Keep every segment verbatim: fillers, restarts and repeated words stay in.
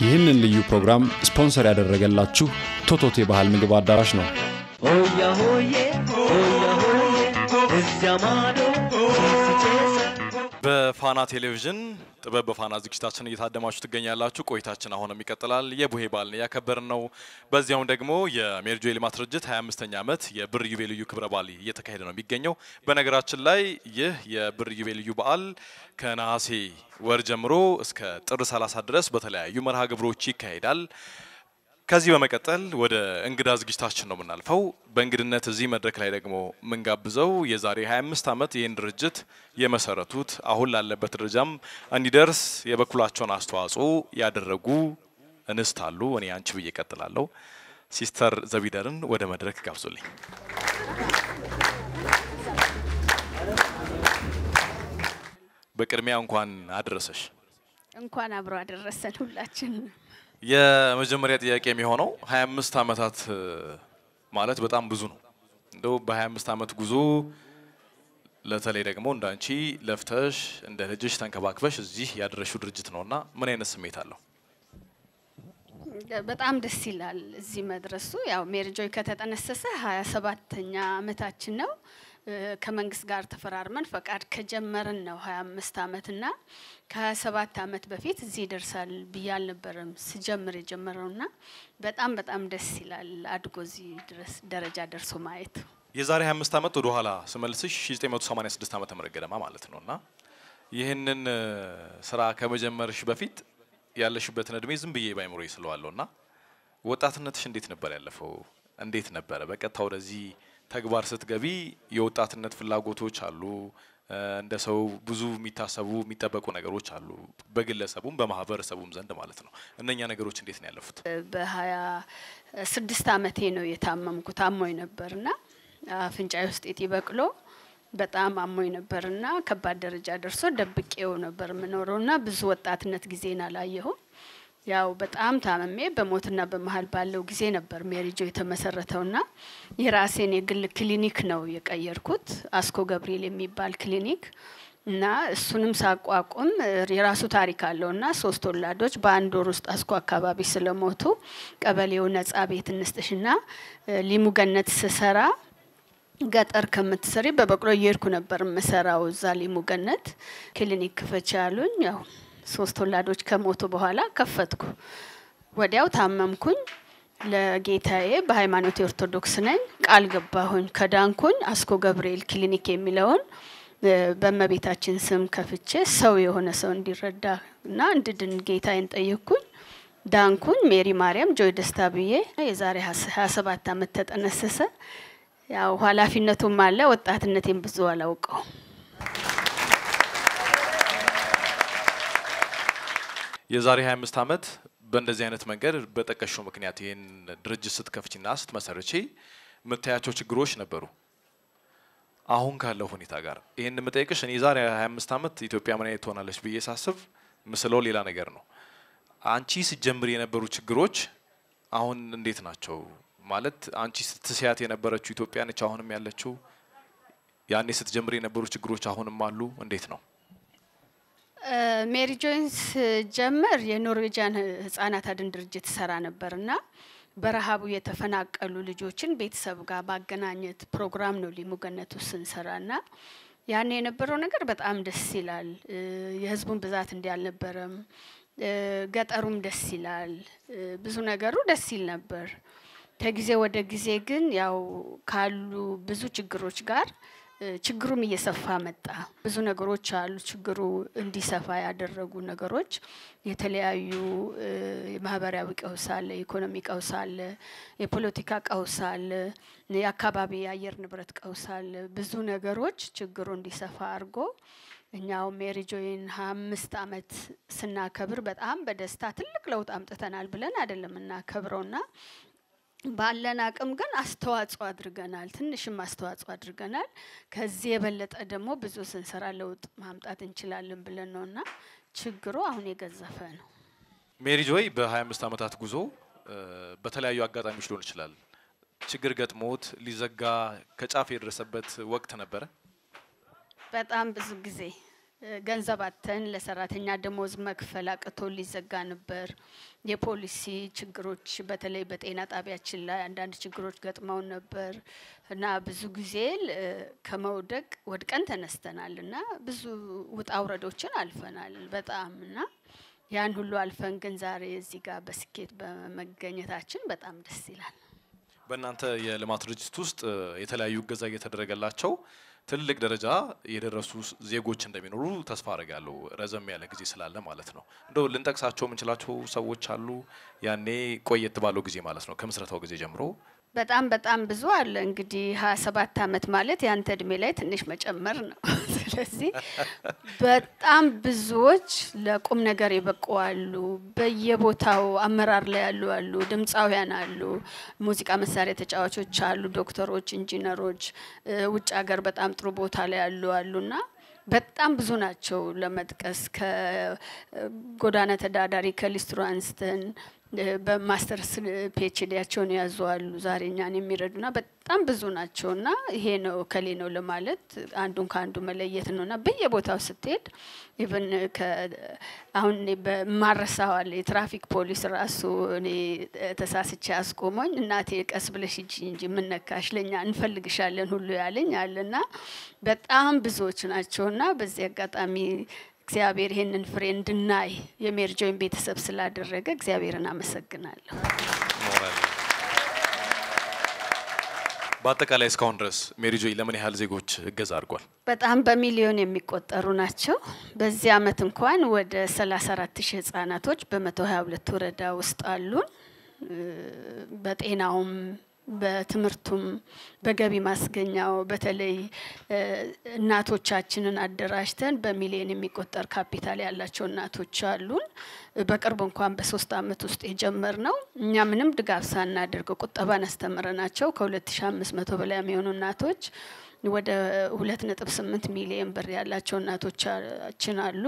ይህንን ልዩ ፕሮግራም ስፖንሰር ያደረገላችሁ ቶቶቴ ባህል ምግብ አዳራሽ ነው። ኦያ ሆዬ ኦያ ሆዬ እዚያማዶ በፋና ቴሌቪዥን ጥበብ በፋና ዝግጅታችን እየታደማችሁ ትገኛላችሁ። ቆይታችን አሁንም ይቀጥላል። የቡሄ ባል ነው ያከበርነው። በዚያው ደግሞ የሜርጆ የልማት ድርጅት ሃያ አምስተኛ ዓመት የብር ዩቤልዩ ክብረ በዓል እየተካሄደ ነው የሚገኘው። በነገራችን ላይ ይህ የብር ዩቤልዩ በዓል ከነሐሴ ወር ጀምሮ እስከ ጥር ሰላሳ ድረስ በተለያዩ መርሃ ግብሮች ይካሄዳል። ከዚህ በመቀጠል ወደ እንግዳ ዝግጅታችን ነው ምናልፈው። በእንግድነት እዚህ መድረክ ላይ ደግሞ ምንጋብዘው የዛሬ ሃያ አምስት ዓመት ይህን ድርጅት የመሰረቱት አሁን ላለበት ደረጃም እንዲደርስ የበኩላቸውን አስተዋጽኦ ያደረጉ እንስት አሉ። እኔ አንቺ ብዬ እቀጥላለሁ። ሲስተር ዘቢደርን ወደ መድረክ ጋብዙልኝ። በቅድሚያ እንኳን አደረሰሽ። እንኳን አብሮ አደረሰን ሁላችን። የመጀመሪያ ጥያቄ የሚሆነው ሃያ አምስት ዓመታት ማለት በጣም ብዙ ነው። እንደው በ25 ዓመት ጉዞ ለተለይ ደግሞ እንዳንቺ ለፍተሽ እንደ ልጅሽ ተንከባክበሽ እዚህ ያደረሽው ድርጅት ነውና ምን አይነት ስሜት አለው? በጣም ደስ ይላል እዚህ መድረሱ። ያው ሜርጆይ ከተጠነሰሰ ሃያ ሰባተኛ ዓመታችን ነው። ከመንግስት ጋር ተፈራርመን ፈቃድ ከጀመረን ነው ሃያ አምስት ዓመትና ከ27 ዓመት በፊት እዚህ ደርሳል ብያል ነበርም ስጀምር የጀመረውና በጣም በጣም ደስ ይላል አድጎዚ ድረስ ደረጃ ደርሶ ማየት። የዛሬ ሃያ አምስት ዓመት ወደ ኋላ ስመልስሽ ዘጠኝ መቶ ሰማንያ ስድስት ዓመት ተመረገደማ ማለት ነውና ይሄንን ስራ ከመጀመርሽ በፊት ያለሽበትን እድሜ ዝም ብዬ ባይመሮይ ስለዋለውና ወጣትነትሽ እንዴት ነበር ያለፈው? እንዴት ነበር በቀጣው ወደዚህ ተግባር ስትገቢ የወጣትነት ፍላጎቶች አሉ? እንደሰው ብዙ የሚታሰቡ የሚጠበቁ ነገሮች አሉ በግለሰቡም በማህበረሰቡም ዘንድ ማለት ነው። እነኛ ነገሮች እንዴት ነው ያለፉት? በ26 ዓመቴ ነው የታመምኩት። አሞኝ ነበርና አፍንጫዬ ውስጥ እየበቅሎ በጣም አሞኝ ነበርና ከባድ ደረጃ ደርሶ ደብቄው ነበር ምኖርውና ብዙ ወጣትነት ጊዜና ላየሁ። ያው በጣም ታመሜ በሞትና በመሃል ባለው ጊዜ ነበር ሜርጆ የተመሰረተውና የራሴን የግል ክሊኒክ ነው የቀየርኩት። አስኮ ገብርኤል የሚባል ክሊኒክ እና እሱንም ሳቋቁም የራሱ ታሪክ አለውና ሶስት ወላዶች በአንድ ወር ውስጥ አስኮ አካባቢ ስለሞቱ ቀበሌው ነጻ ቤት እንስጥሽና ሊሙገነት ሰራ ገጠር ከምትሰሪ በበቅሎ ይርኩ ነበር መሰራው ዛሊ ሙገነት ክሊኒክ ከፈቻሉኝ። ያው ሶስት ወላዶች ከሞቱ በኋላ ከፈትኩ። ወዲያው ታመምኩኝ። ለጌታዬ በሃይማኖት ኦርቶዶክስ ነኝ ቃል ገባሁኝ። ከዳንኩኝ አስኮ ገብርኤል ክሊኒክ የሚለውን በመቤታችን ስም ከፍቼ ሰው የሆነ ሰው እንዲረዳና እንድድን ጌታዬን ጠየቅኩኝ። ዳንኩኝ። ሜሪ ማርያም ጆይ ደስታ ብዬ የዛሬ ሃያ ሰባት ዓመት ተጠነሰሰ። ያው ኃላፊነቱም አለ ወጣትነቴን ብዙ አላውቀው። የዛሬ ሃያ አምስት ዓመት በእንደዚህ አይነት መንገድ በተቀሽው ምክንያት ይሄን ድርጅት ስትከፍቺና ስትመሰርቺ መታያቾች ችግሮች ነበሩ? አሁን ካለው ሁኔታ ጋር ይሄን መጠየቅሽ እኔ ዛሬ ሃያ አምስት ዓመት ኢትዮጵያ ምን አይነት ሆናለች በየሳስብ መስለው ሌላ ነገር ነው። አንቺ ሲጀምር የነበሩ ችግሮች አሁን እንዴት ናቸው? ማለት አንቺ ስትስያት የነበረችው ኢትዮጵያ ነች አሁንም ያለችው? ያኔ ስትጀምር የነበሩ ችግሮች አሁንም አሉ? እንዴት ነው? ሜሪ ጆይንስ ጀመር የኖርዌጂያን ህፃናት አድን ድርጅት ሰራ ነበርና በረሃቡ የተፈናቀሉ ልጆችን ቤተሰብ ጋር ማገናኘት ፕሮግራም ነው ሊሙገነቱ ስንሰራና ያኔ የነበረው ነገር በጣም ደስ ይላል። የህዝቡን ብዛት እንዲያልነበረም ገጠሩም ደስ ይላል። ብዙ ነገሩ ደስ ይል ነበር። ከጊዜ ወደ ጊዜ ግን ያው ካሉ ብዙ ችግሮች ጋር ችግሩም እየሰፋ መጣ። ብዙ ነገሮች አሉ ችግሩ እንዲሰፋ ያደረጉ ነገሮች። የተለያዩ የማህበራዊ ቀውስ አለ፣ ኢኮኖሚ ቀውስ አለ፣ የፖለቲካ ቀውስ አለ፣ የአካባቢ አየር ንብረት ቀውስ አለ። ብዙ ነገሮች ችግሩ እንዲሰፋ አርጎ እኛው ሜርጆይን ሃያ አምስት ዓመት ስናከብር በጣም በደስታ ትልቅ ለውጥ አምጥተናል ብለን አይደለምና ከብሮና ባለን አቅም ግን አስተዋጽኦ አድርገናል። ትንሽም አስተዋጽኦ አድርገናል። ከዚህ የበለጠ ደግሞ ብዙ ስንሰራ ለውጥ ማምጣት እንችላለን ብለን ነውና ችግሩ አሁን የገዘፈ ነው። ሜርጆይ በ25 ዓመታት ጉዞ በተለያዩ አጋጣሚዎች ሊሆን ይችላል ችግር ገጥሞት ሊዘጋ ከጫፍ የደረሰበት ወቅት ነበረ? በጣም ብዙ ጊዜ ገንዘባተን ለሰራተኛ ደሞዝ መክፈል አቅቶል ይዘጋ ነበር የፖሊሲ ችግሮች በተለይ በጤና ጣቢያችን ላይ አንዳንድ ችግሮች ገጥመው ነበር እና ብዙ ጊዜ ከመውደቅ ወድቀን ተነስተናልና ብዙ ውጣ ውረዶችን አልፈናል በጣምና ያን ሁሉ አልፈን ግን ዛሬ እዚህ ጋር በስኬት በመገኘታችን በጣም ደስ ይላል በእናንተ የልማት ድርጅት ውስጥ የተለያዩ ገዛ እየተደረገላቸው ትልልቅ ደረጃ የደረሱ ዜጎች እንደሚኖሩ ተስፋ አደርጋለሁ ረዘም ያለ ጊዜ ስላለ ማለት ነው እንደው ልንጠቅሳቸው ምንችላቸው ሰዎች አሉ ያኔ ቆየት ባለው ጊዜ ማለት ነው ከመስራታው ጊዜ ጀምሮ በጣም በጣም ብዙ አለ እንግዲህ ሃያ ሰባት አመት ማለት ያንተ እድሜ ላይ ትንሽ መጨመር ነው ስለዚህ በጣም ብዙዎች ለቁም ነገር ይበቁ አሉ በየቦታው አመራር ላይ ያሉ አሉ ድምጻውያን አሉ ሙዚቃ መሳሪያ ተጫዋቾች አሉ ዶክተሮች ኢንጂነሮች ውጭ ሀገር በጣም ጥሩ ቦታ ላይ ያሉ አሉና በጣም ብዙ ናቸው ለመጥቀስ ከጎዳና ተዳዳሪ ከሊስትራንስትን በማስተርስ ፒኤችዲያቸውን ያዟሉ ዛሬኛን የሚረዱና በጣም ብዙ ናቸውና ይሄ ነው ከሌ ነው ለማለት አንዱን ካንዱ መለየት ነውና በየቦታው ስትሄድ ኢቭን አሁን በማረሳው አለ የትራፊክ ፖሊስ ራሱ እኔ ተሳስቼ አስቆመኝ እናቴ ቀስ ብለሽ እንጂ እንጂ ምን ነካሽ ለኛ እንፈልግሻለን ሁሉ ያለኝ አለና በጣም ብዙዎች ናቸውና በዚህ አጋጣሚ እግዚአብሔር ይሄንን ፍሬ እንድናይ የሜርጆን ቤተሰብ ስላደረገ እግዚአብሔርን አመሰግናለሁ። ባጠቃላይ እስካሁን ድረስ ሜሪጆ ለምን ያህል ዜጎች እገዛ አድርጓል? በጣም በሚሊዮን የሚቆጠሩ ናቸው። በዚህ አመት እንኳን ወደ ሰላሳ አራት ሺህ ህጻናቶች በመቶ ሃያ ሁለት ወረዳ ውስጥ አሉ። በጤናውም በትምርቱም በገቢ ማስገኛው በተለይ እናቶቻችንን አደራሽተን በሚሊዮን የሚቆጠር ካፒታል ያላቸው እናቶች አሉን በቅርብ እንኳን በሶስት አመት ውስጥ የጀመርነው እኛ ምንም ድጋፍ ሳናደርግ ቁጠባን አስተምረናቸው ከሁለት ሺህ አምስት መቶ በላይ የሚሆኑ እናቶች ወደ ሁለት ነጥብ ስምንት ሚሊዮን ብር ያላቸው እናቶቻችን አሉ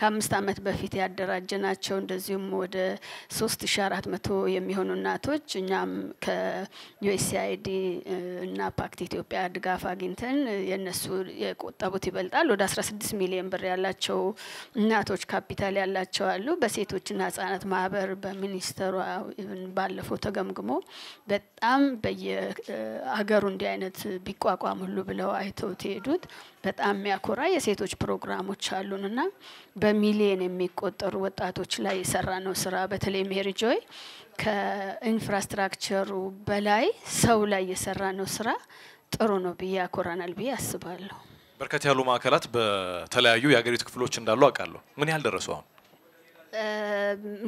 ከአምስት አመት በፊት ያደረጀናቸው እንደዚሁም ወደ ሶስት ሺህ አራት መቶ የሚሆኑ እናቶች እኛም ከዩኤስኤአይዲ እና ፓክት ኢትዮጵያ ድጋፍ አግኝተን የነሱ የቆጠቡት ይበልጣል ወደ አስራ ስድስት ሚሊዮን ብር ያላቸው እናቶች ካፒታል ያላቸው አሉ በሴቶችና ህጻናት ማህበር በሚኒስተሩ ባለፈው ተገምግሞ በጣም በየሀገሩ እንዲህ አይነት ቢቋቋም ሁሉ ብለው አይተውት ሄዱት በጣም የሚያኮራ የሴቶች ፕሮግራሞች አሉንና በሚሊዮን የሚቆጠሩ ወጣቶች ላይ የሰራነው ስራ በተለይ ሜሪጆይ ከኢንፍራስትራክቸሩ በላይ ሰው ላይ የሰራነው ስራ ጥሩ ነው ብዬ ያኮራናል ብዬ አስባለሁ በርከት ያሉ ማዕከላት በተለያዩ የአገሪቱ ክፍሎች እንዳሉ አቃለሁ ምን ያህል ደረሱ አሁን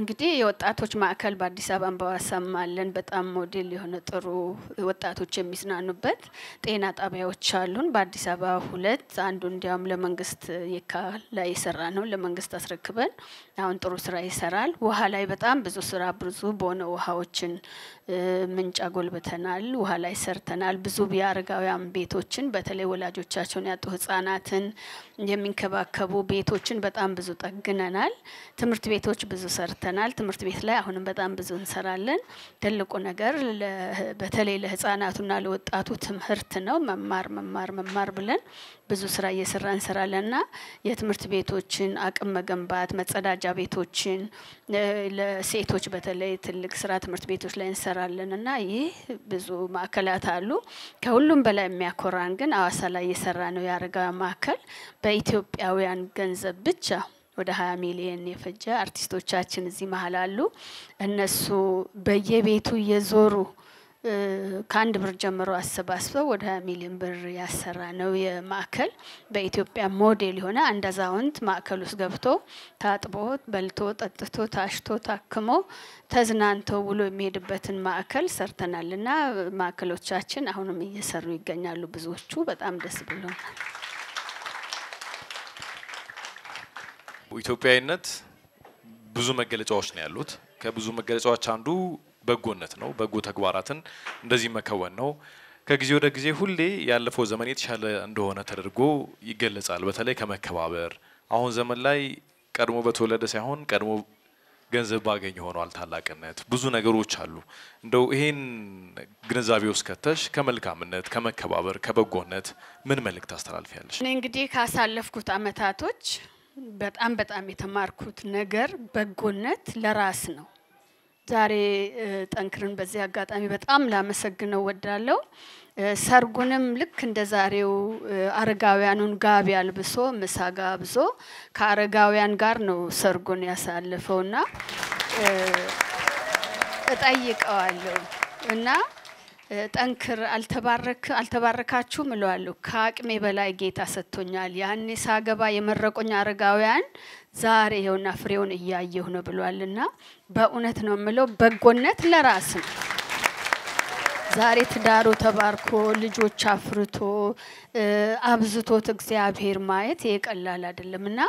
እንግዲህ የወጣቶች ማዕከል በአዲስ አበባ በዋሳማለን በጣም ሞዴል የሆነ ጥሩ ወጣቶች የሚስናኑበት ጤና ጣቢያዎች አሉን በአዲስ አበባ ሁለት አንዱ እንዲያውም ለመንግስት የካ ላይ ይሰራ ነው ለመንግስት አስረክበን አሁን ጥሩ ስራ ይሰራል ውሃ ላይ በጣም ብዙ ስራ ብዙ ቦኖ ውሃዎችን ምንጫ ጎልበተናል ውሃ ላይ ሰርተናል ብዙ ቢያርጋውያን ቤቶችን በተለይ ወላጆቻቸውን ያጡ ህፃናትን የሚንከባከቡ ቤቶችን በጣም ብዙ ጠግነናል ትምርት ቤቶች ብዙ ሰርተናል ትምርት ቤት ላይ አሁንም በጣም ብዙ እንሰራለን ትልቁ ነገር በተለይ ለህፃናቱና ለወጣቱ ትምህርት ነው መማር መማር መማር ብለን ብዙ ስራ እየሰራን እንሰራለንና የትምርት ቤቶችን አቅም መገንባት መጸዳጃ ቤቶችን ለሴቶች በተለይ ትልቅ ስራ ትምርት ቤቶች ላይ እንሰራለንና ይህ ብዙ ማዕከላት አሉ ከሁሉም በላይ የሚያኮራን ግን አዋሳ ላይ እየሰራነው ያረጋ ማዕከል በኢትዮጵያውያን ገንዘብ ብቻ ወደ ሃያ ሚሊዮን የፈጀ አርቲስቶቻችን እዚህ መሃል አሉ እነሱ በየቤቱ የዞሩ ካንድ ብር ጀምሮ አሰባስበው ወደ ሃያ ሚሊዮን ብር ያሰራ ነው የማዕከል በኢትዮጵያ ሞዴል ሆነ አንደዛውንት ማዕከል ውስጥ ገብቶ ታጥቦ በልቶ ጠጥቶ ታሽቶ ታክሞ ተዝናንቶ ብሎ የሚሄድበትን ማዕከል ሰርተናልና ማዕከሎቻችን አሁንም እየሰሩ ይገኛሉ ብዙዎቹ በጣም ደስ ብሎናል ኢትዮጵያዊነት ብዙ መገለጫዎች ነው ያሉት ከብዙ መገለጫዎች አንዱ በጎነት ነው በጎ ተግባራትን እንደዚህ መከወን ነው ከጊዜ ወደ ጊዜ ሁሌ ያለፈው ዘመን የተሻለ እንደሆነ ተደርጎ ይገለጻል በተለይ ከመከባበር አሁን ዘመን ላይ ቀድሞ በተወለደ ሳይሆን ቀድሞ ገንዘብ ባገኝ ሆኗል ታላቅነት ብዙ ነገሮች አሉ እንደው ይሄን ግንዛቤ ውስጥ ከተሽ ከመልካምነት ከመከባበር ከበጎነት ምን መልእክት አስተላልፊያለሽ እኔ እንግዲህ ካሳለፍኩት አመታቶች በጣም በጣም የተማርኩት ነገር በጎነት ለራስ ነው ዛሬ ጠንክረን በዚህ አጋጣሚ በጣም ላመሰግነው ወዳለው ሰርጉንም ልክ እንደዛሬው አረጋውያኑን ጋብ ያልብሶ ምሳ ጋብዞ ካረጋውያን ጋር ነው ሰርጉን ያሳለፈውና እጠይቀዋለሁ እና ጠንክር አልተባረክ አልተባረካችሁ ምለዋለሁ ካቅሜ በላይ ጌታ ሰጥቶኛል ያኔ ሳገባ የመረቆኛ አረጋውያን ዛሬ ይሁንና ፍሬውን እያየሁ ነው ብሏልና በእውነት ነው ምለው በጎነት ለራስ ዛሬ ትዳሩ ተባርኮ ልጆች አፍርቶ አብዝቶት እግዚአብሔር ማየት የቀላል አይደለምና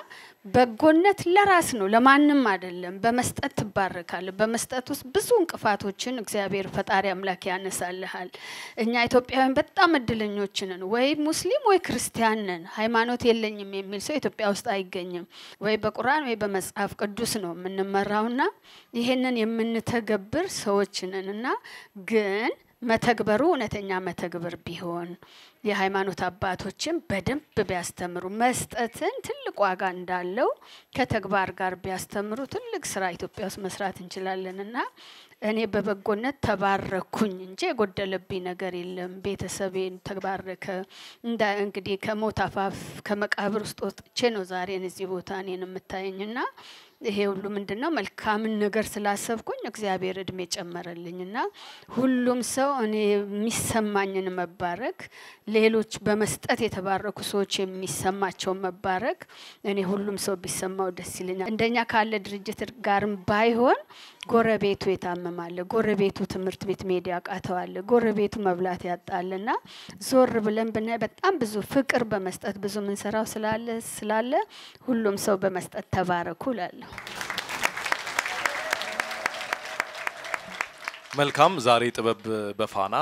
በጎነት ለራስ ነው ለማንም አይደለም በመስጠት ተባረካለ በመስጠት ውስጥ ብዙ እንቅፋቶችን እግዚአብሔር ፈጣሪ አምላክ ያነሳልሃል እኛ ኢትዮጵያውያን በጣም እድለኞች ነን ወይ ሙስሊም ወይ ክርስቲያን ነን ሃይማኖት የለኝም የሚል ሰው ኢትዮጵያ ውስጥ አይገኝም ወይ በቁርአን ወይ በመጽሐፍ ቅዱስ ነው ምንመራውና ይሄንን የምንተገብር ሰዎች ነንና ግን መተግበሩ እነተኛ መተግበር ቢሆን የሃይማኖት አባቶችን በደንብ ቢያስተምሩ መስጠትን ትልቅ ዋጋ እንዳለው ከተግባር ጋር ቢያስተምሩ ትልቅ ስራ ኢትዮጵያ ውስጥ መስራት እንችላለንና እኔ በበጎነት ተባረኩኝ እንጂ የጎደለብኝ ነገር የለም ቤተሰቤን ተባረከ እንደ እንግዲህ ከሞት አፋፍ ከመቃብር ውስጥ ወጥቼ ነው ዛሬ እዚህ ቦታ እኔን መታየኝና ይሄ ሁሉ ምንድነው መልካም ነገር ስላሰብኩኝ እግዚአብሔር እድሜ ጨመረልኝና ሁሉም ሰው እኔ የሚሰማኝን መባረክ ሌሎች በመስጠት የተባረኩ ሰዎች የሚሰማቸው መባረክ እኔ ሁሉም ሰው ቢሰማው ደስ ይለኛል እንደኛ ካለ ድርጅት ጋርም ባይሆን ጎረቤቱ የታመማለ ጎረቤቱ ትምርት ቤት ሚዲያ አቃተዋለ ጎረቤቱ መብላት ያጣልና ዞር ብለን በነ በጣም ብዙ ፍቅር በመስጠት ብዙ ምን ሰራው ስላለ ስላለ ሁሉም ሰው በመስጠት ተባረኩላል መልካም ዛሬ ጥበብ በፋና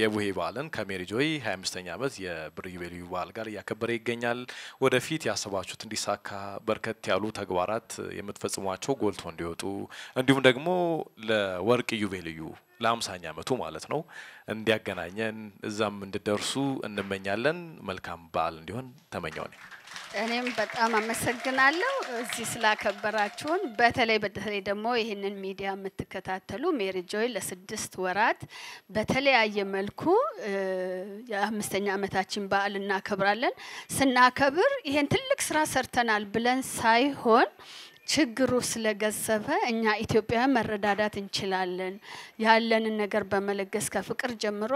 የቡሄ ባለን ከሜሪጆይ ሃያ አምስተኛ ዓመት የብሪዩቤልዩ ባል ጋር ያከበረ ይገኛል ወደፊት ያሰባችሁት እንዲሳካ በርከት ያሉ ተግባራት የምትፈጽሟቸው ጎልቶ እንዲወጡ እንዲሁም ደግሞ ለወርቅ ዩቤልዩ ለ50ኛ ዓመቱ ማለት ነው እንዲያገናኘን እዛም እንድደርሱ እንመኛለን መልካም ባል እንዲሆን ተመኘው ነኝ እኔም በጣም አመሰግናለሁ እዚህ ስላከበራችሁን በተለይ በተለይ ደግሞ ይሄንን ሚዲያ የምትከታተሉ ሜሪጆይ ለስድስት ወራት በተለያየ መልኩ የ50ኛ ዓመታችን በዓልና ከብራለን ስናከብር ይሄን ትልቅ ስራ ሰርተናል ብለን ሳይሆን ችግሩ ስለገዘፈ እኛ ኢትዮጵያውያን መረዳዳት እንችላለን ያለንን ነገር በመለገስ ከፍቅር ጀምሮ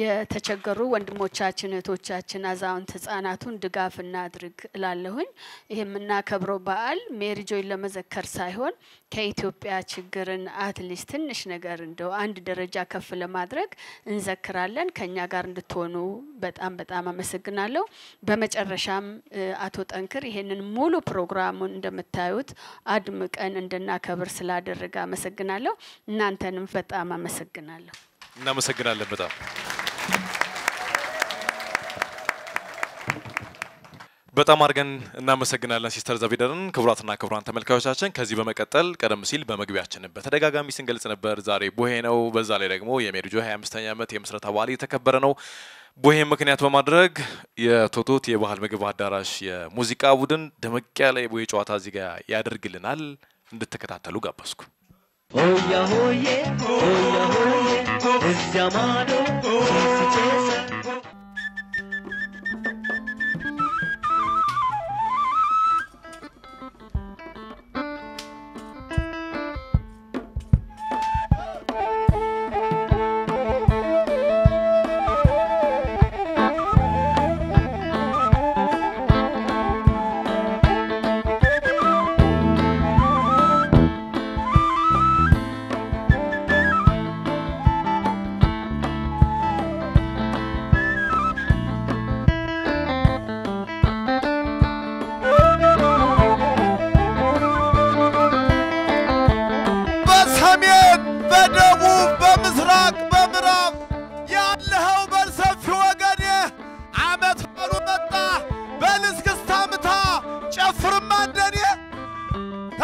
የተቸገሩ ወንድሞቻችን እህቶቻችን አዛውንት ህፃናቱን ድጋፍ እናድርግ እላለሁኝ ይሄምና ከብሮ በዓል ሜሪጆይ ለመዘከር ሳይሆን ከኢትዮጵያ ችግርን አትሊስት ትንሽ ነገር እንደው አንድ ደረጃ ከፍ ለማድረግ እንዘክራለን ከኛ ጋር እንድትሆኑ በጣም በጣም አመሰግናለሁ በመጨረሻም አቶ ጠንክር ይሄንን ሙሉ ፕሮግራሙን እንደምታዩት አድምቀን እንደናከብር ስላደረጋ አመሰግናለሁ እናንተንም በጣም አመሰግናለሁ እና አመሰግናለሁ በጣም በጣም አርገን እና አመሰግናለን ሲስተር ዘቢደርን ክብራትና ክብራን ተመልካቾቻችን ከዚህ በመቀጠል ቀደም ሲል በመግቢያችን በተደጋጋሚ ስንገልጽ ነበር ዛሬ ቡሄ ነው በዛ ላይ ደግሞ የሜሪጆይ ሃያ አምስተኛ ዓመት የምስረታ በዓል የተከበረ ነው ቡሄ ምክንያት በማድረግ የቶቶት የባህል ምግብ አዳራሽ የሙዚቃ ቡድን ደመቅ ያለ የቡሄ ጨዋታ እዚህ ጋር ያደርግልናል እንድትከታተሉ ጋበዝኩ ኦያ ሆዬ ኦያ ሆዬ እዚያማዶ ሲጨሳ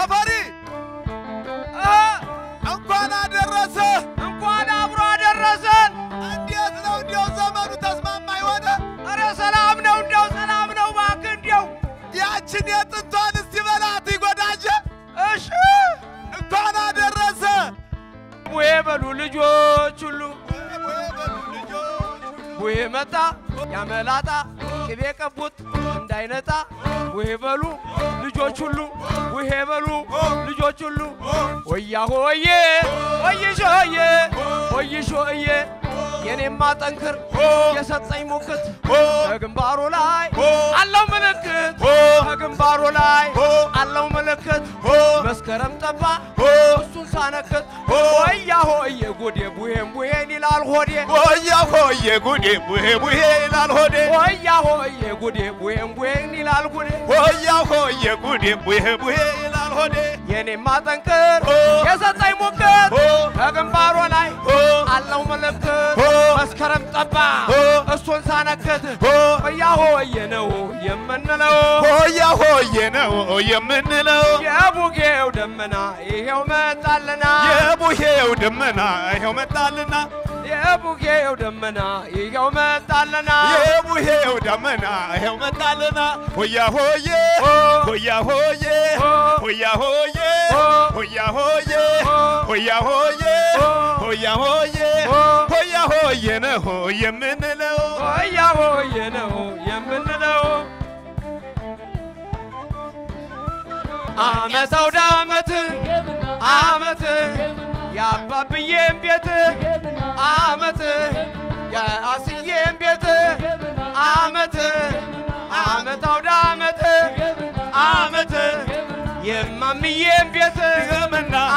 Everybody! Chulu, Buhemata, Yamelata, Kibeka Put, Dinata, Buhevalu, Lujochulu, Buhevalu, Lujochulu, Oyahoye, Oyeshoye, Oyeshoye, Yenematanker, Yasataimukat, Agambarolai, Alamanakat, Agambarolai, Alamanakat, Maskaram Tapa, Susanakat, Oyahoye, good, Buhem, Buhenilal Hode, Oyahoye, good, Buhem, Buhenilal Hode, Oyahoye, good, Buhem, Buhenilal Hode, Oyahoye, good, Buhem, Buhenilal Hode, Yenematanker, Yasataimukat, Agambarolai, Alamanakat. Maskaram tapa, asun sana kat. Oh yahoye na oh yemenelo. Oh yahoye na oh yemenelo. Yebuge udmena, yehumetalna. Yebuge udmena, yehumetalna. Yebuge udmena, yehumetalna. Yebuge udmena, yehumetalna. Oh yahoye, oh yahoye, oh yahoye, oh yahoye, oh yahoye, oh yahoye. Oh, you know, oh, you know, oh, you know, you know, you know, I'm a South Amateur, Amateur, Ya Papi Amateur, Amateur, Ya Asi Amateur, Amateur, I'm a South Amateur, Amateur, Ya Mami Amateur,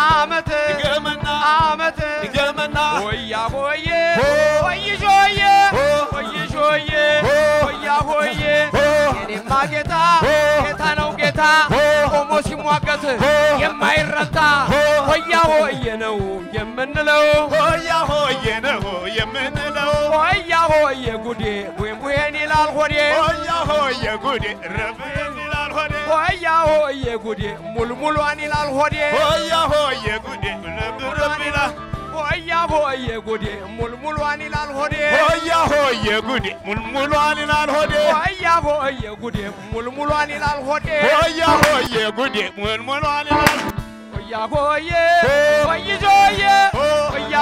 Amateur, Amateur, Oh, yeah, oh, yeah, oh, yeah, oh, yeah, oh, yeah, oh, yeah, oh, yeah, oh, yeah, oh, yeah, oh, yeah, oh, yeah, oh, yeah, Oya hoye gudi mulmulwani lal hode. Oya hoye gudi mulmulwani lal hode. Oya hoye gudi mulmulwani lal hode. Oya hoye gudi mulmulwani lal. Oya hoye, oya hoye, oya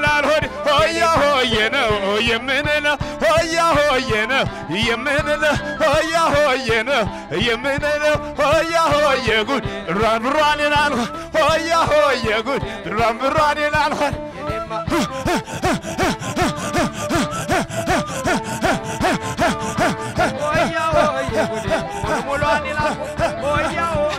lal hode. Oh, yeah, you know, you menela. Oh, yeah, you know, you menela. Oh, yeah, you know, you menela. Oh, yeah, you good. Ram running lal hode. Oh, yeah, you good. Ram running lal hode. Oh, Oh yeah, oh yeah, oh yeah, oh